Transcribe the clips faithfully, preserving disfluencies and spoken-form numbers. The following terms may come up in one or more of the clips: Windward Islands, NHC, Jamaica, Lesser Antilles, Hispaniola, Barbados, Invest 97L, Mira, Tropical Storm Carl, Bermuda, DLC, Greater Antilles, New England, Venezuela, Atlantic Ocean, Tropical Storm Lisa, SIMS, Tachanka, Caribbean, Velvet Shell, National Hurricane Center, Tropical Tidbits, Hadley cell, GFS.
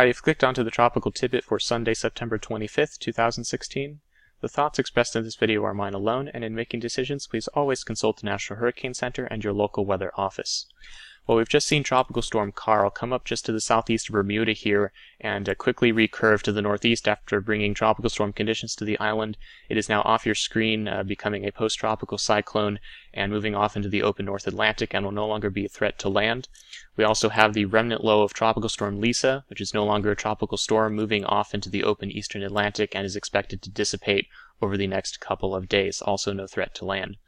Hi, you've clicked onto the Tropical Tidbit for Sunday, September twenty-fifth, two thousand sixteen. The thoughts expressed in this video are mine alone, and in making decisions, please always consult the National Hurricane Center and your local weather office. Well, we've just seen Tropical Storm Carl come up just to the southeast of Bermuda here and uh, quickly recurve to the northeast after bringing tropical storm conditions to the island. It is now off your screen, uh, becoming a post-tropical cyclone and moving off into the open North Atlantic and will no longer be a threat to land. We also have the remnant low of Tropical Storm Lisa, which is no longer a tropical storm, moving off into the open eastern Atlantic and is expected to dissipate over the next couple of days, also no threat to land.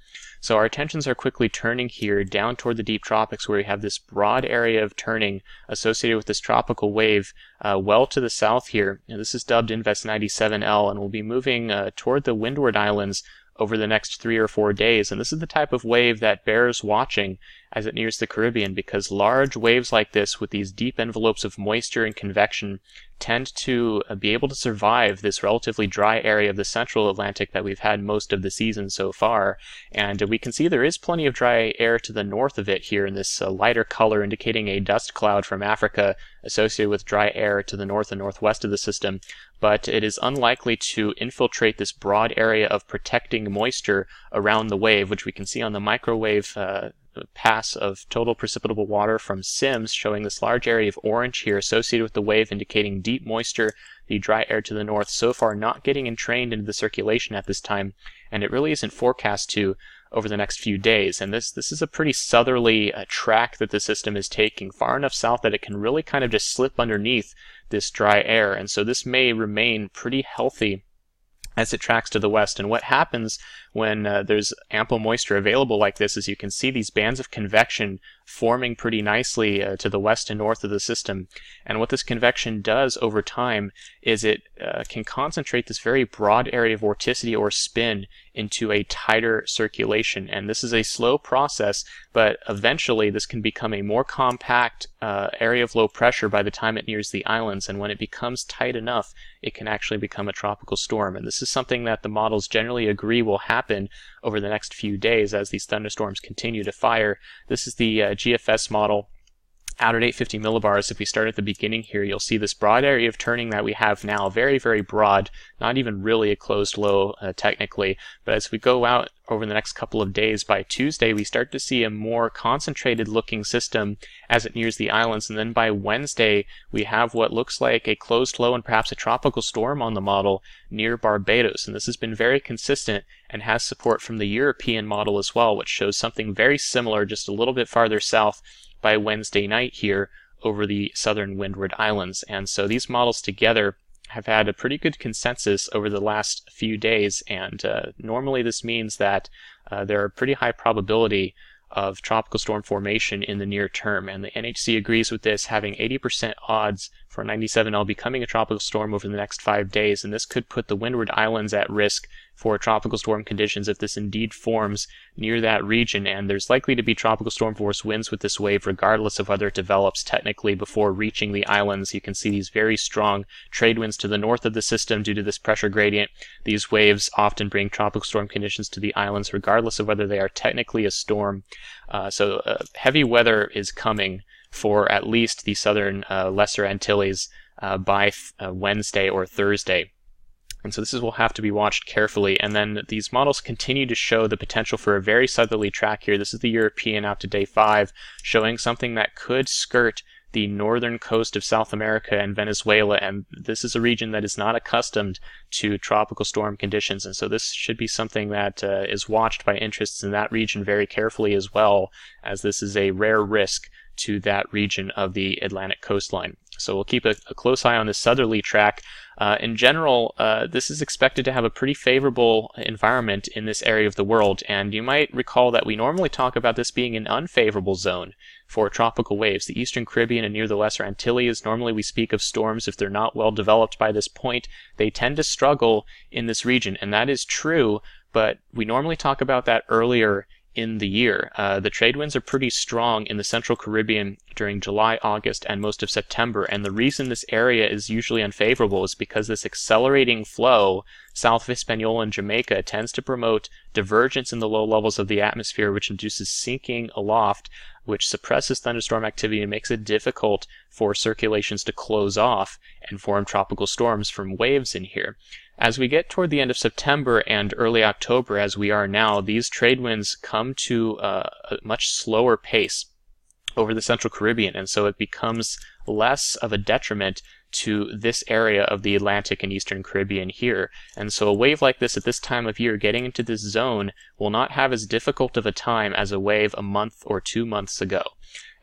So our attentions are quickly turning here down toward the deep tropics, where we have this broad area of turning associated with this tropical wave uh, well to the south here. And this is dubbed Invest ninety-seven L and will be moving uh, toward the Windward Islands over the next three or four days. And this is the type of wave that bears watching as it nears the Caribbean, because large waves like this with these deep envelopes of moisture and convection tend to be able to survive this relatively dry area of the central Atlantic that we've had most of the season so far. And we can see there is plenty of dry air to the north of it here in this uh, lighter color, indicating a dust cloud from Africa associated with dry air to the north and northwest of the system. But it is unlikely to infiltrate this broad area of protecting moisture around the wave, which we can see on the microwave uh, pass of total precipitable water from SIMS, showing this large area of orange here associated with the wave, indicating deep moisture, the dry air to the north so far not getting entrained into the circulation at this time, and it really isn't forecast to over the next few days. And this this is a pretty southerly uh, track that the system is taking, far enough south that it can really kind of just slip underneath this dry air, and so this may remain pretty healthy as it tracks to the west. And what happens when uh, there's ample moisture available like this is you can see these bands of convection forming pretty nicely uh, to the west and north of the system. And what this convection does over time is it uh, can concentrate this very broad area of vorticity or spin into a tighter circulation. And this is a slow process, but eventually this can become a more compact uh, area of low pressure by the time it nears the islands. And when it becomes tight enough, it can actually become a tropical storm. And this is something that the models generally agree will happen over the next few days as these thunderstorms continue to fire. This is the uh, G F S model out at eight hundred fifty millibars. If we start at the beginning here, you'll see this broad area of turning that we have now, very, very broad, not even really a closed low uh, technically. But as we go out over the next couple of days, by Tuesday, we start to see a more concentrated looking system as it nears the islands. And then by Wednesday, we have what looks like a closed low and perhaps a tropical storm on the model near Barbados. And this has been very consistent and has support from the European model as well, which shows something very similar just a little bit farther south by Wednesday night here over the southern Windward Islands. And so these models together have had a pretty good consensus over the last few days, and uh, normally this means that uh, there are pretty high probability of tropical storm formation in the near term, and the N H C agrees with this, having eighty percent odds for ninety-seven L becoming a tropical storm over the next five days, and this could put the Windward Islands at risk for tropical storm conditions if this indeed forms near that region, and there's likely to be tropical storm force winds with this wave regardless of whether it develops technically before reaching the islands. You can see these very strong trade winds to the north of the system due to this pressure gradient. These waves often bring tropical storm conditions to the islands regardless of whether they are technically a storm. Uh, so uh, heavy weather is coming for at least the southern uh, Lesser Antilles uh, by th- uh, Wednesday or Thursday. And so this is, will have to be watched carefully. And then these models continue to show the potential for a very southerly track here. This is the European out to day five, showing something that could skirt the northern coast of South America and Venezuela, and this is a region that is not accustomed to tropical storm conditions, and so this should be something that uh, is watched by interests in that region very carefully as well, as this is a rare risk to that region of the Atlantic coastline. So we'll keep a, a close eye on the southerly track. Uh, in general, uh, this is expected to have a pretty favorable environment in this area of the world, and you might recall that we normally talk about this being an unfavorable zone for tropical waves. The Eastern Caribbean and near the Lesser Antilles, normally we speak of storms if they're not well developed by this point. They tend to struggle in this region, and that is true, but we normally talk about that earlier in the year. Uh, the trade winds are pretty strong in the Central Caribbean during July, August, and most of September. And the reason this area is usually unfavorable is because this accelerating flow south of Hispaniola and Jamaica tends to promote divergence in the low levels of the atmosphere, which induces sinking aloft, which suppresses thunderstorm activity and makes it difficult for circulations to close off and form tropical storms from waves in here. As we get toward the end of September and early October, as we are now, these trade winds come to uh, a much slower pace over the Central Caribbean, and so it becomes less of a detriment to this area of the Atlantic and Eastern Caribbean here. And so a wave like this at this time of year, getting into this zone, will not have as difficult of a time as a wave a month or two months ago.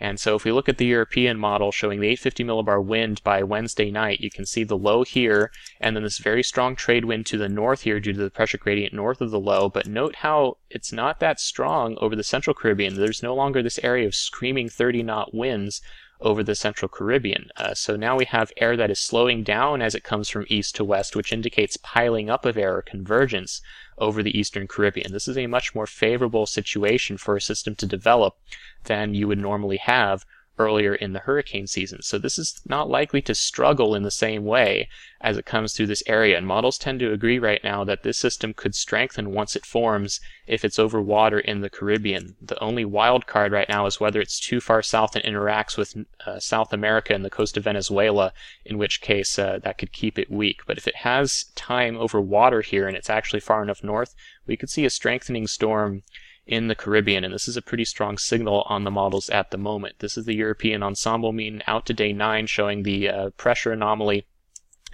And so if we look at the European model showing the eight hundred fifty millibar wind by Wednesday night, you can see the low here, and then this very strong trade wind to the north here due to the pressure gradient north of the low. But note how it's not that strong over the Central Caribbean. There's no longer this area of screaming thirty knot winds over the Central Caribbean. Uh, so now we have air that is slowing down as it comes from east to west, which indicates piling up of air or convergence over the Eastern Caribbean. This is a much more favorable situation for a system to develop than you would normally have earlier in the hurricane season. So this is not likely to struggle in the same way as it comes through this area. And models tend to agree right now that this system could strengthen once it forms if it's over water in the Caribbean. The only wild card right now is whether it's too far south and interacts with uh, South America and the coast of Venezuela, in which case uh, that could keep it weak. But if it has time over water here and it's actually far enough north, we could see a strengthening storm in the Caribbean, and this is a pretty strong signal on the models at the moment. This is the European ensemble mean out to day nine showing the uh, pressure anomaly,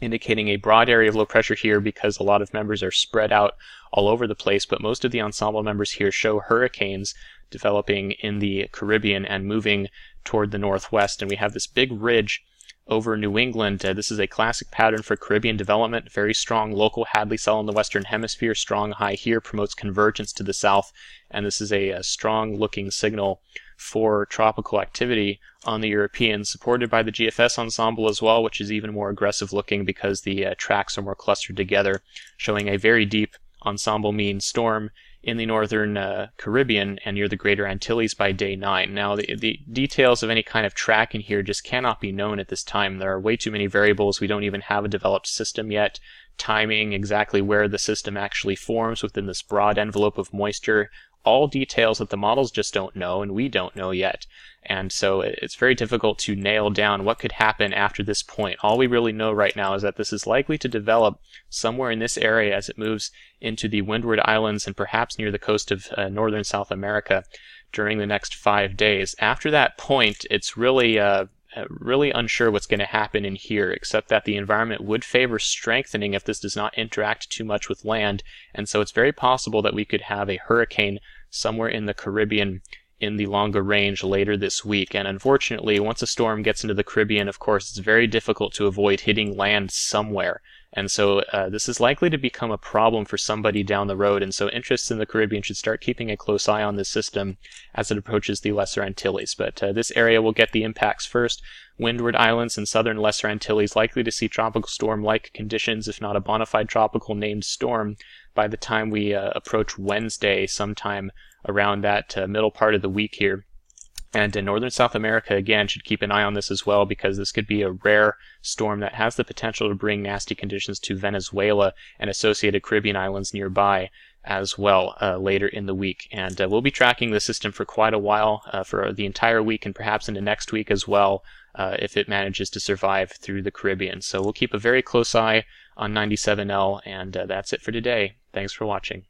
indicating a broad area of low pressure here because a lot of members are spread out all over the place, but most of the ensemble members here show hurricanes developing in the Caribbean and moving toward the northwest. And we have this big ridge over New England. Uh, this is a classic pattern for Caribbean development. Very strong local Hadley cell in the western hemisphere, strong high here, promotes convergence to the south, and this is a, a strong looking signal for tropical activity on the European, supported by the G F S ensemble as well, which is even more aggressive looking because the uh, tracks are more clustered together, showing a very deep ensemble mean storm in the northern uh, Caribbean and near the Greater Antilles by day nine. Now, the, the details of any kind of track in here just cannot be known at this time. There are way too many variables. We don't even have a developed system yet. Timing, exactly where the system actually forms within this broad envelope of moisture, all details that the models just don't know and we don't know yet. And so it's very difficult to nail down what could happen after this point. All we really know right now is that this is likely to develop somewhere in this area as it moves into the Windward Islands and perhaps near the coast of uh, northern South America during the next five days. After that point, it's really uh, really unsure what's going to happen in here, except that the environment would favor strengthening if this does not interact too much with land. And so it's very possible that we could have a hurricane somewhere in the Caribbean in the longer range later this week. And unfortunately, once a storm gets into the Caribbean, of course, it's very difficult to avoid hitting land somewhere. And so uh, this is likely to become a problem for somebody down the road. And so interests in the Caribbean should start keeping a close eye on this system as it approaches the Lesser Antilles. But uh, this area will get the impacts first. Windward Islands and southern Lesser Antilles likely to see tropical storm-like conditions, if not a bona fide tropical named storm, by the time we uh, approach Wednesday sometime around that uh, middle part of the week here. And in northern South America, again, should keep an eye on this as well, because this could be a rare storm that has the potential to bring nasty conditions to Venezuela and associated Caribbean islands nearby as well uh, later in the week. And uh, we'll be tracking the system for quite a while, uh, for the entire week and perhaps into next week as well, uh, if it manages to survive through the Caribbean. So we'll keep a very close eye on ninety-seven L, and uh, that's it for today. Thanks for watching.